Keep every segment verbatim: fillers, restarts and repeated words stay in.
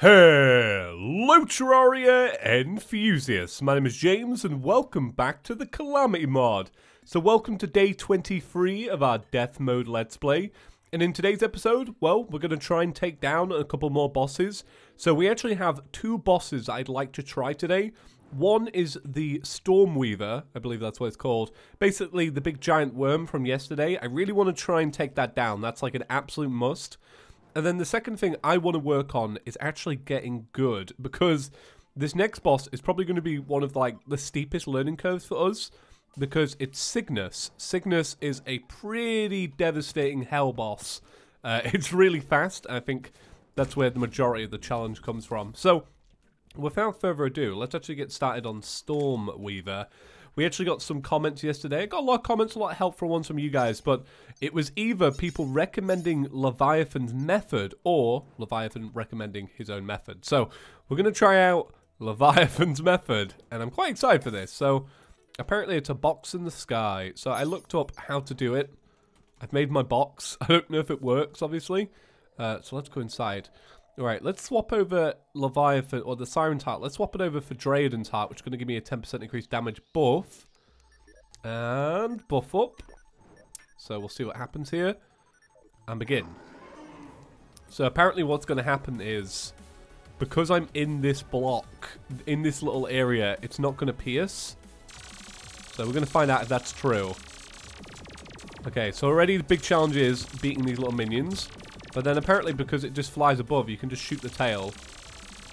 Hello Terraria enthusiasts, my name is James and welcome back to the Calamity Mod. So welcome to day twenty-three of our Death Mode Let's Play, and in today's episode, well, we're going to try and take down a couple more bosses. So we actually have two bosses I'd like to try today. One is the Stormweaver, I believe that's what it's called. Basically the big giant worm from yesterday, I really want to try and take that down, that's like an absolute must. And then the second thing I want to work on is actually getting good, because this next boss is probably going to be one of like the steepest learning curves for us, because it's Cygnus. Cygnus is a pretty devastating hell boss. Uh, it's really fast, and I think that's where the majority of the challenge comes from. So, without further ado, let's actually get started on Stormweaver. We actually got some comments yesterday. I got a lot of comments, a lot of helpful ones from you guys, but it was either people recommending Leviathan's method or Leviathan recommending his own method. So we're going to try out Leviathan's method, and I'm quite excited for this. So apparently it's a box in the sky. So I looked up how to do it. I've made my box. I don't know if it works, obviously. Uh, so let's go inside. All right, let's swap over Leviathan, or the Siren's Heart. Let's swap it over for Draedon's Heart, which is going to give me a ten percent increased damage buff. And buff up. So we'll see what happens here. And begin. So apparently what's going to happen is, because I'm in this block, in this little area, it's not going to pierce. So we're going to find out if that's true. Okay, so already the big challenge is beating these little minions. But then apparently because it just flies above, you can just shoot the tail.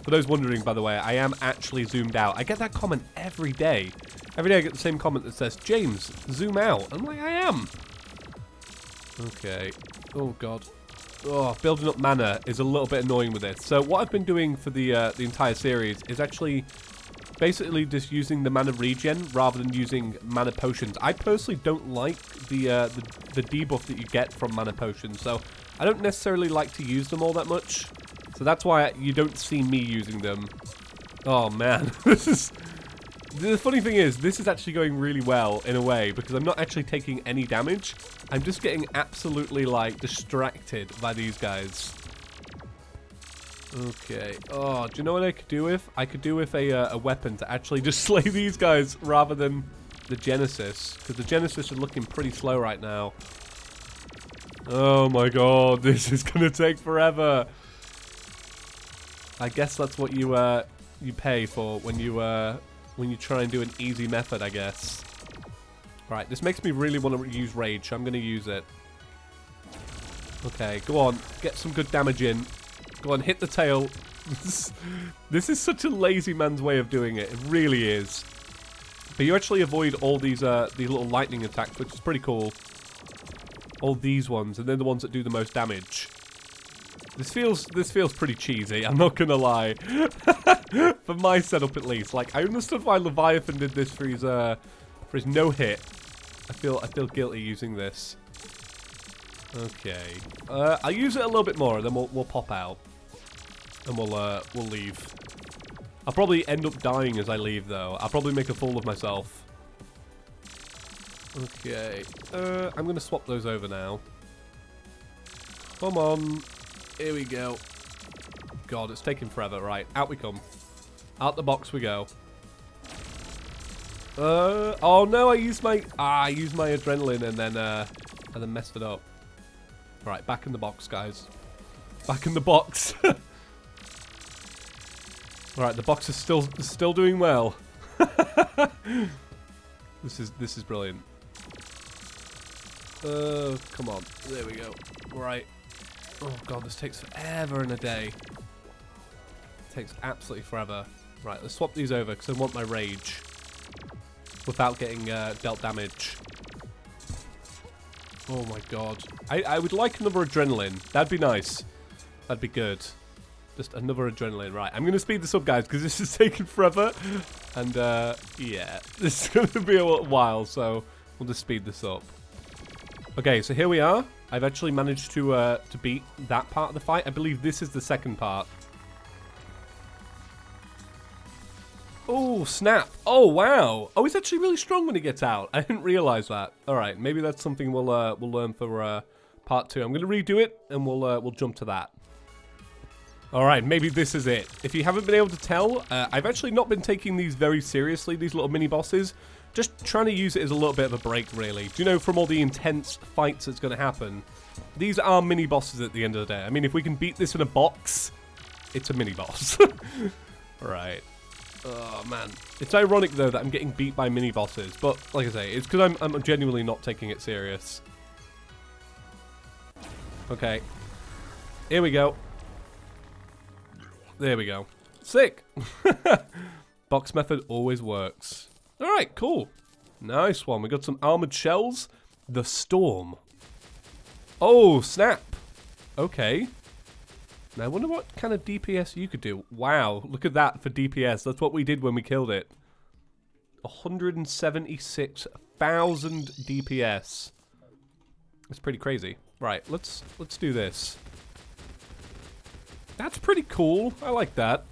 For those wondering, by the way, I am actually zoomed out. I get that comment every day. Every day I get the same comment that says, James, zoom out. I'm like, I am. Okay. Oh, God. Oh, building up mana is a little bit annoying with this. So what I've been doing for the, uh, the entire series is actually basically just using the mana regen rather than using mana potions. I personally don't like the, uh, the, the debuff that you get from mana potions. So I don't necessarily like to use them all that much, so that's why you don't see me using them. Oh man, this is... The funny thing is, this is actually going really well, in a way, because I'm not actually taking any damage. I'm just getting absolutely, like, distracted by these guys. Okay, oh, do you know what I could do with? I could do with a, uh, a weapon to actually just slay these guys rather than the Genesis, because the Genesis are looking pretty slow right now. Oh my god, this is gonna take forever. I guess that's what you uh you pay for when you uh when you try and do an easy method, I guess. Right, this makes me really want to use rage, so I'm gonna use it. Okay, go on, get some good damage in. Go on, hit the tail. This is such a lazy man's way of doing it. It really is. But you actually avoid all these uh these little lightning attacks, which is pretty cool. All these ones, and they're the ones that do the most damage. This feels this feels pretty cheesy, I'm not gonna lie. For my setup at least. Like, I understood why Leviathan did this for his uh for his no hit. I feel I feel guilty using this. Okay. Uh I'll use it a little bit more, and then we'll we'll pop out. And we'll uh we'll leave. I'll probably end up dying as I leave though. I'll probably make a fool of myself. Okay, uh, I'm going to swap those over now. Come on. Here we go. God, it's taking forever. Right, out we come. Out the box we go. Uh, oh no, I used my ah, I used my adrenaline and then uh, and then messed it up. All right, back in the box, guys. Back in the box. All right, the box is still still doing well. This is this is brilliant. Uh, come on. There we go. Right. Oh, God, this takes forever in a day. It takes absolutely forever. Right, let's swap these over, because I want my rage without getting uh, dealt damage. Oh, my God. I, I would like another adrenaline. That'd be nice. That'd be good. Just another adrenaline. Right, I'm going to speed this up, guys, because this is taking forever. And, uh, yeah, this is going to be a while, so we'll just speed this up. Okay, so here we are. I've actually managed to uh, to beat that part of the fight. I believe this is the second part. Oh, snap. Oh, wow. Oh, he's actually really strong when he gets out. I didn't realize that. All right, maybe that's something we'll uh, we'll learn for uh, part two. I'm going to redo it, and we'll uh, we'll jump to that. Alright, maybe this is it. If you haven't been able to tell, uh, I've actually not been taking these very seriously, these little mini-bosses. Just trying to use it as a little bit of a break, really. Do you know, from all the intense fights that's going to happen, these are mini-bosses at the end of the day. I mean, if we can beat this in a box, it's a mini-boss. Right. Oh, man. It's ironic, though, that I'm getting beat by mini-bosses. But, like I say, it's because I'm, I'm genuinely not taking it serious. Okay. Here we go. There we go. Sick. Box method always works. All right, cool. Nice one. We got some armored shells. The storm. Oh, snap. Okay. Now, I wonder what kind of D P S you could do. Wow, look at that for D P S. That's what we did when we killed it. one hundred seventy-six thousand D P S. It's pretty crazy. Right, let's let's do this. That's pretty cool. I like that.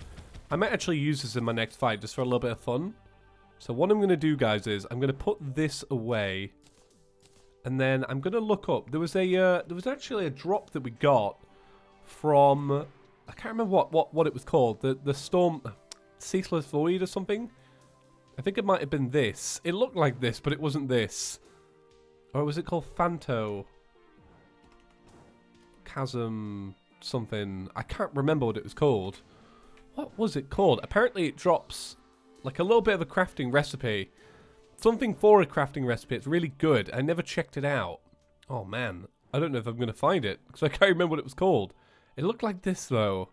I might actually use this in my next fight just for a little bit of fun. So what I'm going to do, guys, is I'm going to put this away. And then I'm going to look up. There was a uh, there was actually a drop that we got from... I can't remember what, what, what it was called. The, the Storm... Ceaseless Void or something? I think it might have been this. It looked like this, but it wasn't this. Or was it called Phanto? Chasm... something. I can't remember what it was called. What was it called? Apparently it drops like a little bit of a crafting recipe. Something for a crafting recipe. It's really good. I never checked it out. Oh man. I don't know if I'm going to find it because I can't remember what it was called. It looked like this though.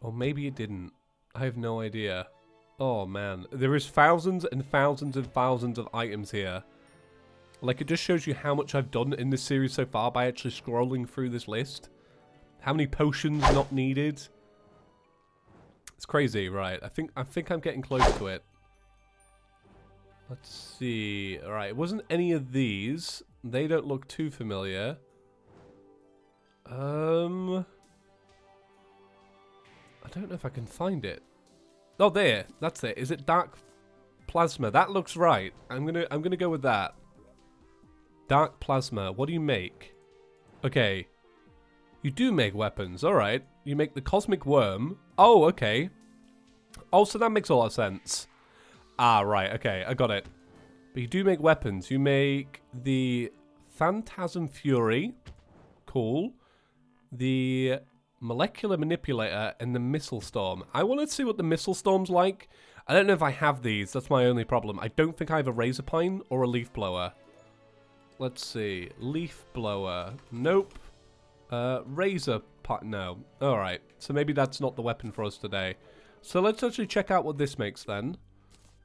Or maybe it didn't. I have no idea. Oh man. There is thousands and thousands and thousands of items here. Like it just shows you how much I've done in this series so far by actually scrolling through this list. How many potions not needed? It's crazy, right? I think I think I'm getting close to it. Let's see. All right, it wasn't any of these. They don't look too familiar. Um, I don't know if I can find it. Oh, there. That's it. Is it Dark Plasma? That looks right. I'm gonna I'm gonna go with that. Dark Plasma. What do you make? Okay. You do make weapons, alright. You make the Cosmic Worm. Oh, okay. Oh, so that makes a lot of sense. Ah, right, okay, I got it. But you do make weapons. You make the Phantasm Fury. Cool. The Molecular Manipulator and the Missile Storm. I want to see what the Missile Storm's like. I don't know if I have these. That's my only problem. I don't think I have a Razorpine or a Leaf Blower. Let's see. Leaf Blower. Nope. Uh, razor part no. Alright, so maybe that's not the weapon for us today. So let's actually check out what this makes then.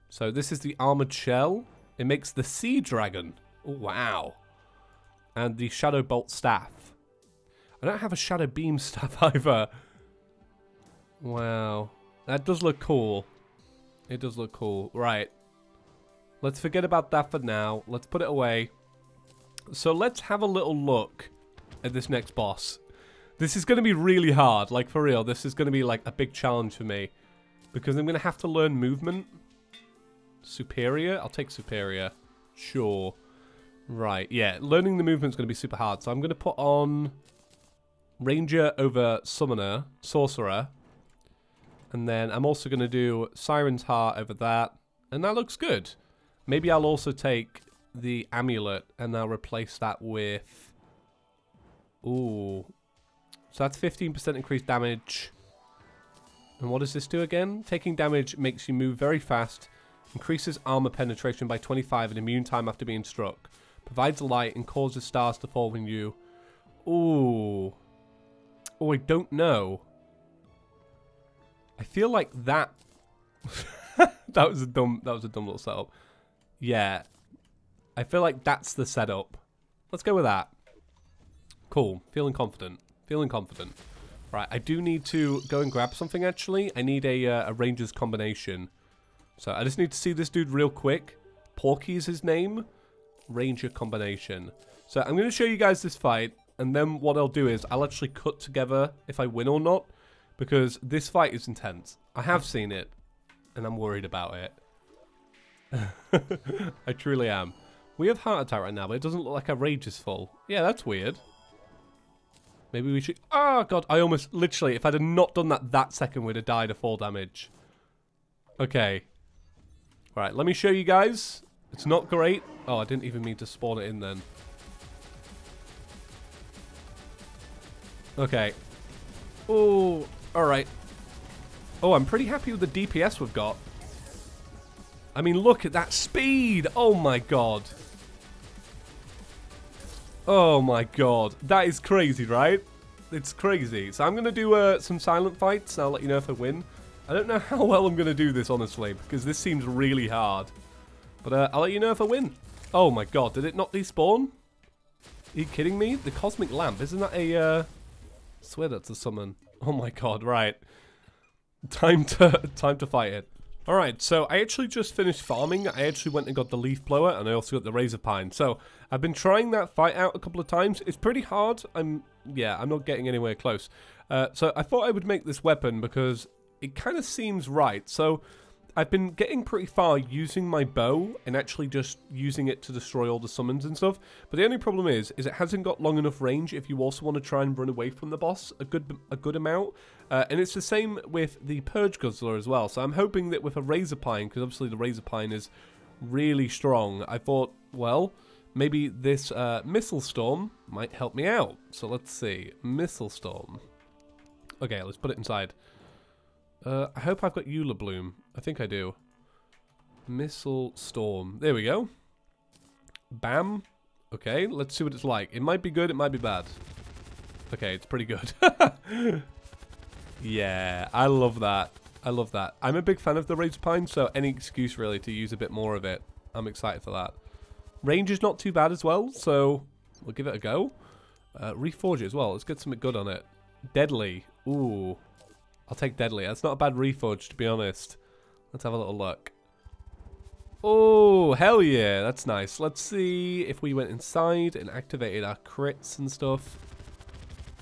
So this is the armored shell. It makes the Sea Dragon. Wow. And the Shadow Bolt Staff. I don't have a Shadow Beam Staff either. Wow. That does look cool. It does look cool. Right. Let's forget about that for now. Let's put it away. So let's have a little look at this next boss. This is going to be really hard, like for real. This is going to be like a big challenge for me because I'm going to have to learn movement. Superior? I'll take superior. Sure. Right, yeah. Learning the movement is going to be super hard. So I'm going to put on Ranger over Summoner, Sorcerer. And then I'm also going to do Siren's Heart over that. And that looks good. Maybe I'll also take the Amulet and I'll replace that with... Ooh. So that's fifteen percent increased damage. And what does this do again? Taking damage makes you move very fast. Increases armor penetration by twenty-five and immune time after being struck. Provides light and causes stars to fall when you... Ooh. Oh, I don't know. I feel like that... that was a dumb, that was a dumb little setup. Yeah. I feel like that's the setup. Let's go with that. Cool. Feeling confident. Feeling confident. Right, I do need to go and grab something, actually. I need a, uh, a ranger's combination. So I just need to see this dude real quick. Porky is his name. Ranger combination. So I'm going to show you guys this fight, and then what I'll do is I'll actually cut together if I win or not, because this fight is intense. I have seen it, and I'm worried about it. I truly am. We have heart attack right now, but it doesn't look like our rage is full. Yeah, that's weird. Maybe we should... Oh, God. I almost... Literally, if I'd have not done that that second, we'd have died of fall damage. Okay. All right, let me show you guys. It's not great. Oh, I didn't even mean to spawn it in then. Okay. Oh, all right. Oh, I'm pretty happy with the D P S we've got. I mean, look at that speed. Oh, my God. Oh, my God. That is crazy, right? It's crazy. So I'm going to do uh, some silent fights. I'll let you know if I win. I don't know how well I'm going to do this, honestly, because this seems really hard. But uh, I'll let you know if I win. Oh, my God. Did it not despawn? Are you kidding me? The Cosmic Lamp. Isn't that a... Uh... I swear that's a summon. Oh, my God. Right. Time to time to fight it. All right, so I actually just finished farming. I actually went and got the Leaf Blower, and I also got the Razorpine. So I've been trying that fight out a couple of times. It's pretty hard. I'm yeah, I'm not getting anywhere close. Uh, so I thought I would make this weapon because it kind of seems right. So I've been getting pretty far using my bow and actually just using it to destroy all the summons and stuff. But the only problem is, is it hasn't got long enough range if you also want to try and run away from the boss a good a good amount. Uh, and it's the same with the Purge Guzzler as well. So I'm hoping that with a Razorpine, because obviously the Razorpine is really strong, I thought, well, maybe this uh, Missile Storm might help me out. So let's see. Missile Storm. Okay, let's put it inside. Uh, I hope I've got Eula Bloom. I think I do. Missile Storm. There we go. Bam. Okay, let's see what it's like. It might be good, it might be bad. Okay, it's pretty good. Yeah, I love that. I love that. I'm a big fan of the Razorpine, so any excuse really to use a bit more of it. I'm excited for that. Range is not too bad as well, so we'll give it a go. Uh, reforge it as well. Let's get something good on it. Deadly. Ooh. I'll take Deadly. That's not a bad reforge, to be honest. Let's have a little look. Oh, hell yeah. That's nice. Let's see if we went inside and activated our crits and stuff.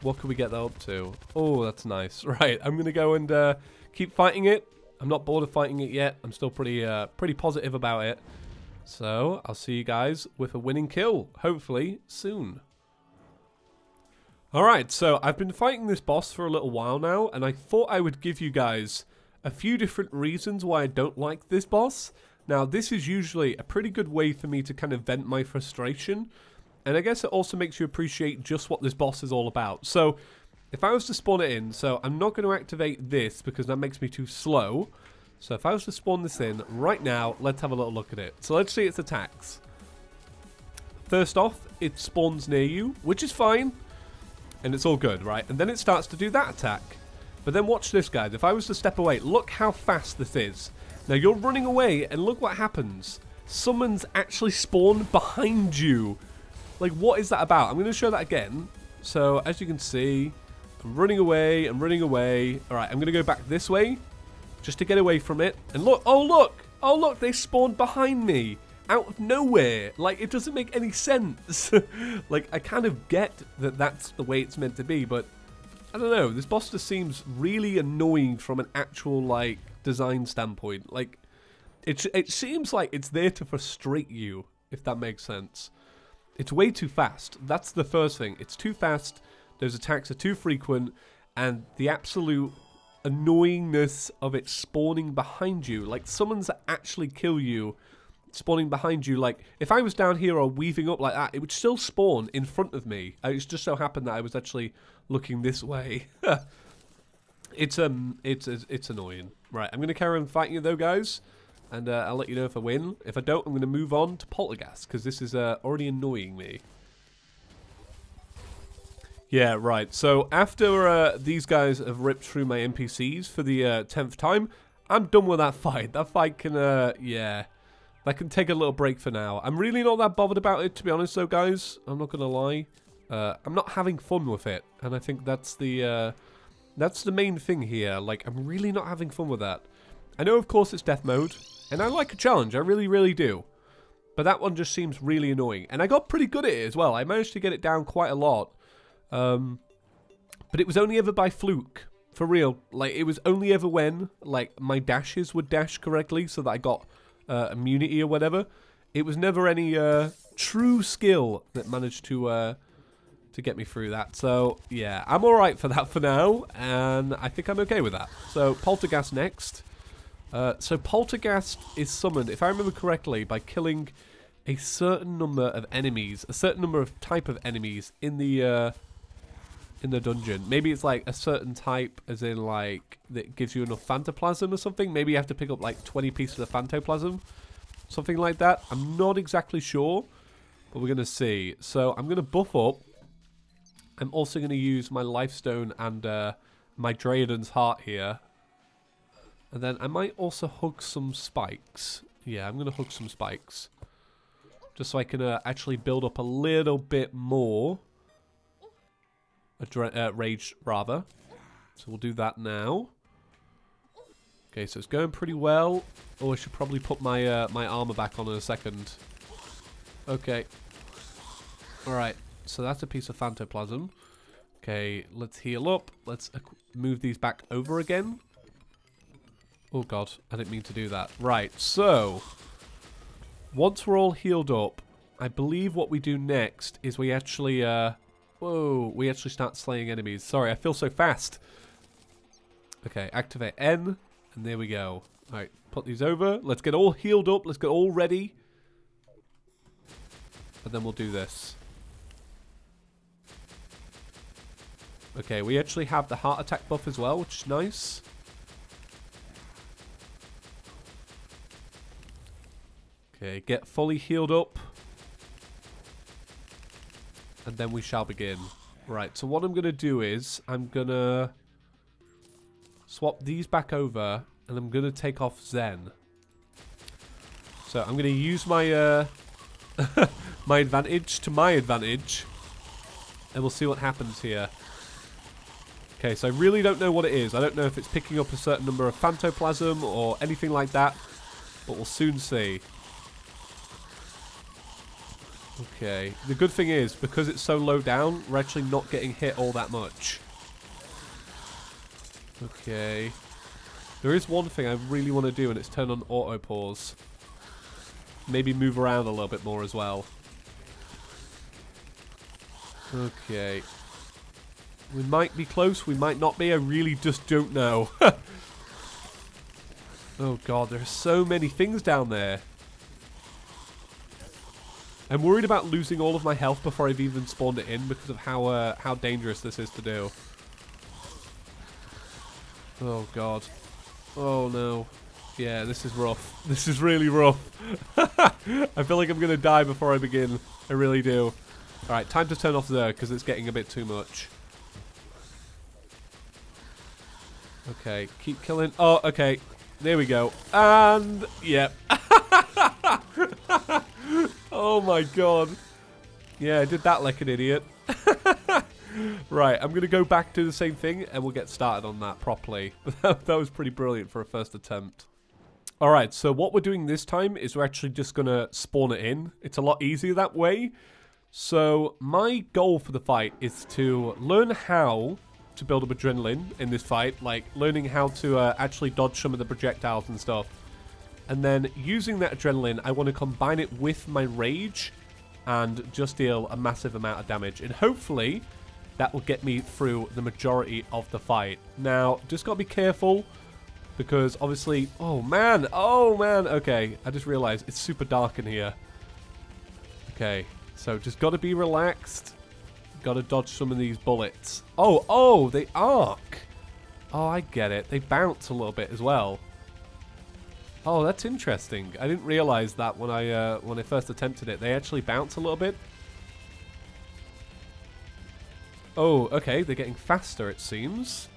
What could we get that up to? Oh, that's nice. Right, I'm going to go and uh, keep fighting it. I'm not bored of fighting it yet. I'm still pretty, uh, pretty positive about it. So I'll see you guys with a winning kill, hopefully soon. Alright, so I've been fighting this boss for a little while now, and I thought I would give you guys a few different reasons why I don't like this boss. Now, this is usually a pretty good way for me to kind of vent my frustration, and I guess it also makes you appreciate just what this boss is all about. So, if I was to spawn it in, so I'm not going to activate this because that makes me too slow. So if I was to spawn this in right now, let's have a little look at it. So let's see its attacks. First off, it spawns near you, which is fine. And it's all good, right? And then it starts to do that attack. But then watch this, guys. If I was to step away, look how fast this is. Now, you're running away, and look what happens. Summons actually spawn behind you. Like, what is that about? I'm going to show that again. So, as you can see, I'm running away, I'm running away. All right, I'm going to go back this way just to get away from it. And look, oh, look. Oh, look, they spawned behind me. Out of nowhere. Like, it doesn't make any sense. Like, I kind of get that that's the way it's meant to be, but I don't know. This boss just seems really annoying from an actual, like, design standpoint. Like, it, it seems like it's there to frustrate you, if that makes sense. It's way too fast. That's the first thing. It's too fast. Those attacks are too frequent, and the absolute annoyingness of it spawning behind you. Like, summons that actually kill you spawning behind you. Like, if I was down here or weaving up like that, it would still spawn in front of me. It's just so happened that I was actually looking this way. it's um, it's it's annoying. Right, I'm going to carry on fighting you though, guys, and uh, I'll let you know if I win. If I don't, I'm going to move on to Poltergeist, because this is uh, already annoying me. Yeah, right, so after uh, these guys have ripped through my N P Cs for the uh, tenth time, I'm done with that fight. That fight can, uh, yeah... I can take a little break for now. I'm really not that bothered about it, to be honest, though, guys. I'm not going to lie. Uh, I'm not having fun with it, and I think that's the uh, that's the main thing here. Like, I'm really not having fun with that. I know, of course, it's death mode, and I like a challenge. I really, really do. But that one just seems really annoying, and I got pretty good at it as well. I managed to get it down quite a lot, um, but it was only ever by fluke, for real. Like, it was only ever when, like, my dashes would dash correctly so that I got... Uh, immunity or whatever. It was never any uh, true skill that managed to uh, to get me through that. So, yeah, I'm all right for that for now, and I think I'm okay with that. So, Poltergeist next. Uh, so, Poltergeist is summoned, if I remember correctly, by killing a certain number of enemies, a certain number of type of enemies in the... Uh, in the dungeon. Maybe it's like a certain type, as in like that gives you enough phantoplasm or something. Maybe you have to pick up like twenty pieces of phantoplasm, something like that. I'm not exactly sure, but we're gonna see. So I'm gonna buff up. I'm also gonna use my lifestone and uh, my Draedon's Heart here, and then I might also hug some spikes. Yeah, I'm gonna hug some spikes just so I can uh, actually build up a little bit more. A uh, rage, rather. So we'll do that now. Okay, so it's going pretty well. Oh, I should probably put my uh, my armor back on in a second. Okay. Alright, so that's a piece of phantoplasm. Okay, let's heal up. Let's move these back over again. Oh god, I didn't mean to do that. Right, so once we're all healed up, I believe what we do next is we actually... Uh, Whoa, we actually start slaying enemies. Sorry, I feel so fast. Okay, activate N, and there we go. All right, put these over. Let's get all healed up. Let's get all ready. And then we'll do this. Okay, we actually have the heart attack buff as well, which is nice. Okay, get fully healed up. And then we shall begin. Right, so what I'm going to do is I'm going to swap these back over and I'm going to take off Zen. So I'm going to use my uh, my advantage to my advantage and we'll see what happens here. Okay, so I really don't know what it is. I don't know if it's picking up a certain number of phantoplasm or anything like that, but we'll soon see. Okay, the good thing is, because it's so low down, we're actually not getting hit all that much. Okay. There is one thing I really want to do, and it's turn on auto-pause. Maybe move around a little bit more as well. Okay. We might be close, we might not be, I really just don't know. Oh god, there are so many things down there. I'm worried about losing all of my health before I've even spawned it in because of how uh, how dangerous this is to do. Oh god. Oh no. Yeah, this is rough. This is really rough. I feel like I'm gonna die before I begin. I really do. Alright, time to turn off there because it's getting a bit too much. Okay, keep killing. Oh, okay. There we go. And... yep. Oh my god. Yeah, I did that like an idiot. Right, I'm going to go back to the same thing and we'll get started on that properly. That was pretty brilliant for a first attempt. Alright, so what we're doing this time is we're actually just going to spawn it in. It's a lot easier that way. So my goal for the fight is to learn how to build up adrenaline in this fight. Like learning how to uh, actually dodge some of the projectiles and stuff. And then using that adrenaline, I want to combine it with my rage and just deal a massive amount of damage. And hopefully that will get me through the majority of the fight. Now, just got to be careful because obviously... Oh, man. Oh, man. Okay. I just realized it's super dark in here. Okay. So just got to be relaxed. Got to dodge some of these bullets. Oh, oh, they arc. Oh, I get it. They bounce a little bit as well. Oh, that's interesting. I didn't realize that when I uh, when I first attempted it. They actually bounce a little bit. Oh, okay. They're getting faster, it seems.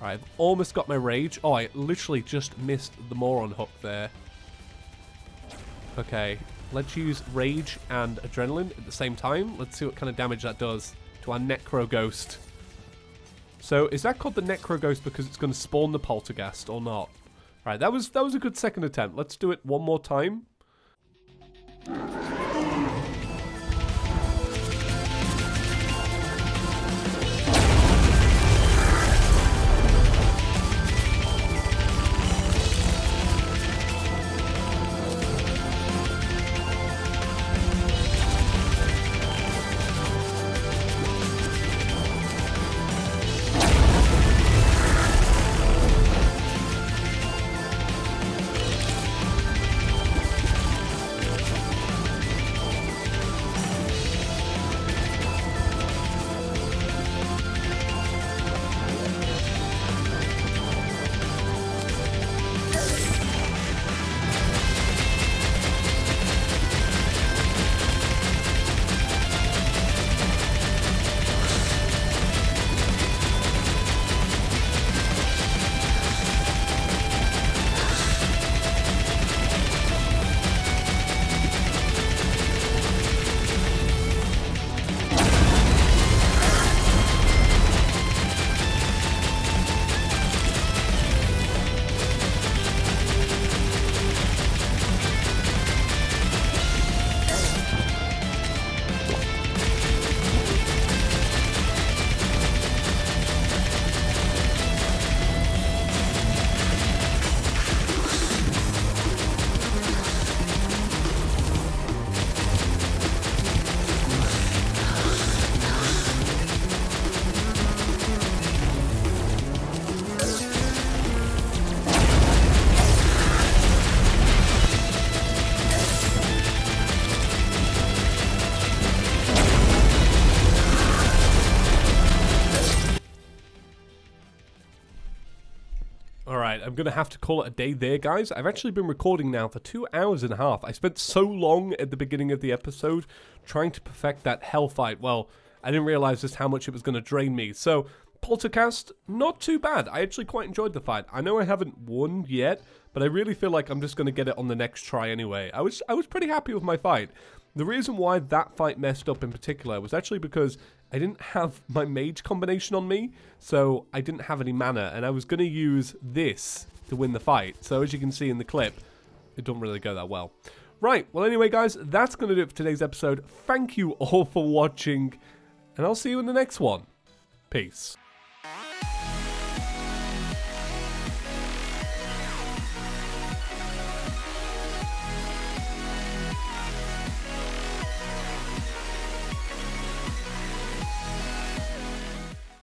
All right, I've almost got my rage. Oh, I literally just missed the moron hook there. Okay. Let's use rage and adrenaline at the same time. Let's see what kind of damage that does to our necro ghost. So, is that called the necro ghost because it's going to spawn the poltergeist or not? Right, that was that was a good second attempt. Let's do it one more time. Alright, I'm going to have to call it a day there, guys. I've actually been recording now for two hours and a half. I spent so long at the beginning of the episode trying to perfect that hell fight. Well, I didn't realise just how much it was going to drain me. So, Poltergeist, not too bad. I actually quite enjoyed the fight. I know I haven't won yet, but I really feel like I'm just going to get it on the next try anyway. I was, I was pretty happy with my fight. The reason why that fight messed up in particular was actually because I didn't have my mage combination on me, so I didn't have any mana, and I was going to use this to win the fight. So as you can see in the clip, it didn't really go that well. Right, well anyway guys, that's going to do it for today's episode. Thank you all for watching, and I'll see you in the next one. Peace.